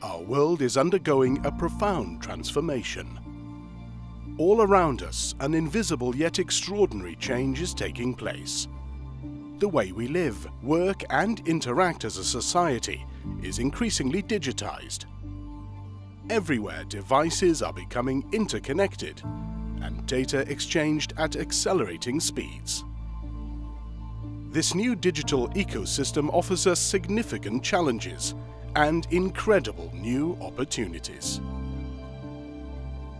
Our world is undergoing a profound transformation. All around us, an invisible yet extraordinary change is taking place. The way we live, work and interact as a society is increasingly digitized. Everywhere, devices are becoming interconnected and data exchanged at accelerating speeds. This new digital ecosystem offers us significant challenges and incredible new opportunities.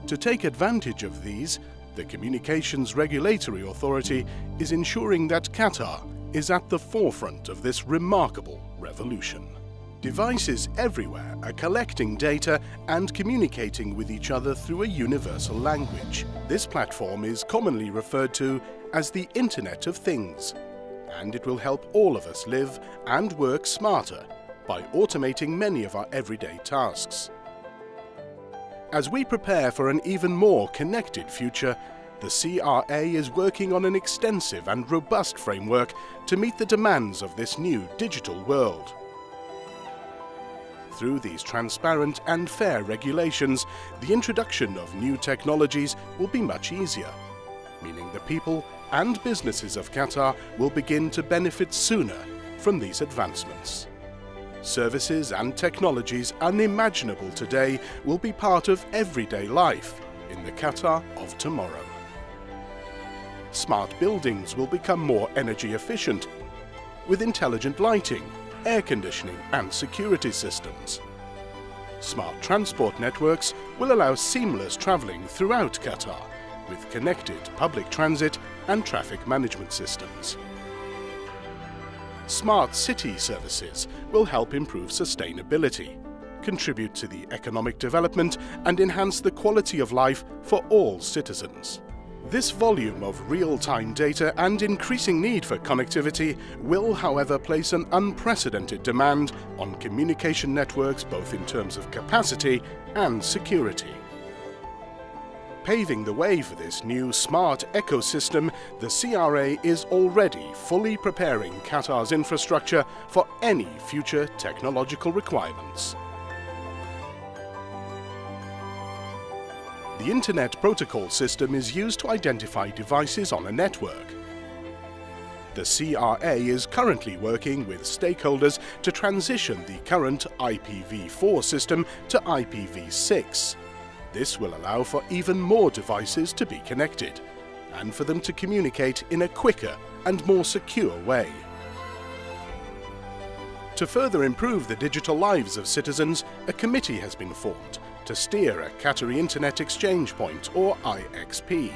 To take advantage of these, the Communications Regulatory Authority is ensuring that Qatar is at the forefront of this remarkable revolution. Devices everywhere are collecting data and communicating with each other through a universal language. This platform is commonly referred to as the Internet of Things, and it will help all of us live and work smarter by automating many of our everyday tasks. As we prepare for an even more connected future, the CRA is working on an extensive and robust framework to meet the demands of this new digital world. Through these transparent and fair regulations, the introduction of new technologies will be much easier, meaning the people and businesses of Qatar will begin to benefit sooner from these advancements. Services and technologies unimaginable today will be part of everyday life in the Qatar of tomorrow. Smart buildings will become more energy efficient, with intelligent lighting, air conditioning and security systems. Smart transport networks will allow seamless travelling throughout Qatar with connected public transit and traffic management systems. Smart city services will help improve sustainability, contribute to the economic development and enhance the quality of life for all citizens. This volume of real-time data and increasing need for connectivity will, however, place an unprecedented demand on communication networks both in terms of capacity and security. Paving the way for this new smart ecosystem, the CRA is already fully preparing Qatar's infrastructure for any future technological requirements. The Internet Protocol system is used to identify devices on a network. The CRA is currently working with stakeholders to transition the current IPv4 system to IPv6. This will allow for even more devices to be connected and for them to communicate in a quicker and more secure way. To further improve the digital lives of citizens, a committee has been formed to steer a Qatari Internet Exchange Point, or IXP.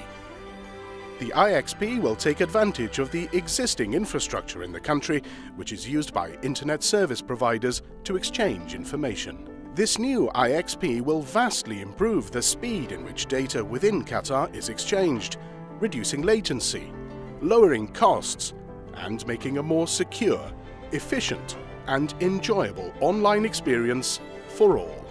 The IXP will take advantage of the existing infrastructure in the country, which is used by internet service providers to exchange information. This new IXP will vastly improve the speed in which data within Qatar is exchanged, reducing latency, lowering costs, and making a more secure, efficient, and enjoyable online experience for all.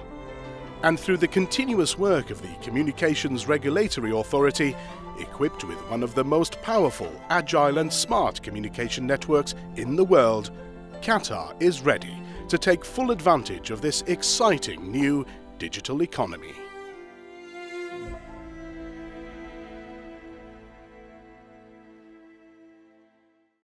And through the continuous work of the Communications Regulatory Authority, equipped with one of the most powerful, agile and smart communication networks in the world, Qatar is ready to take full advantage of this exciting new digital economy.